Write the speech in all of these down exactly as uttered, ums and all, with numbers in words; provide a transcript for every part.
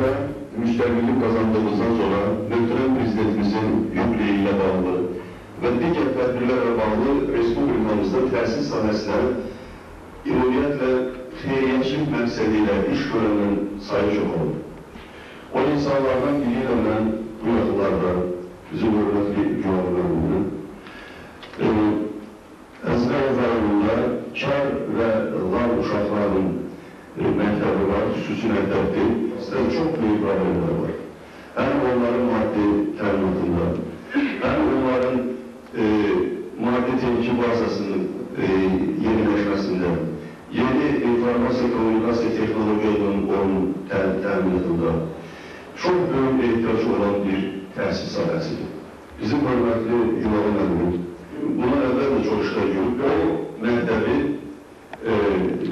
Ankara'da müşteriliği kazandığımızdan sonra nötren prezidentimizin yükleğiyle bağlı ve diğer tedbirlerle bağlı Respublikamızın tersi sahnesine ileriyetle teyeşim meksediyle iş görenin sayı çok oldu. O insanlardan ilgilenen bu yapılardan bizim örnekli yollarımızın e, ezber zararında kar ve zar uşakların e, mektebi var, süsü mektebi. Sizden çok büyük problemler var. Hem onların maddi teminatında, hem onların e, maddi tehlike bazasının e, yenileşmesinde, yeni informasyon komunikasyon teknolojilerinin onun teminatında çok büyük ihtiyaç olan bir tesis sahasıdır. Bizim hürmetli yuvalı mevcut. Buna evvel de çok işler yürüdü. O mektebi e,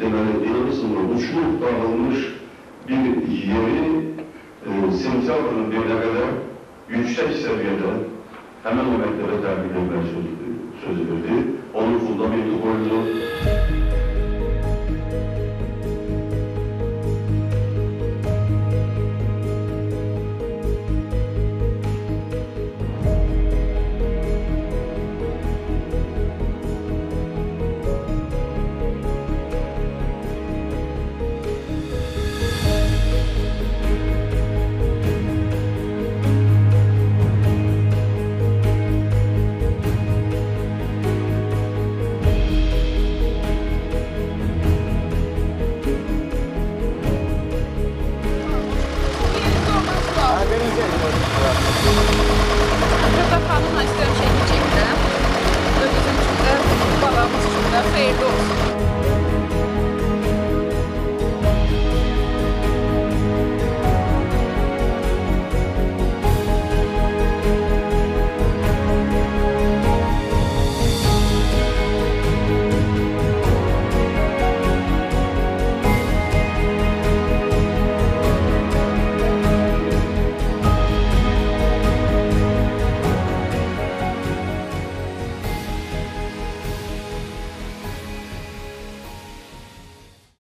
demeli inanısında uçluk dağılmış bir yeri e, Sincabr'ın birine kadar yüksek seviyede hemen o mektebe terbiye edilmek sözü verdi. Onun fundamenti koydu. Hanım açtığım şekilde, öbürümüzde, babamız için de hayırlı olsun.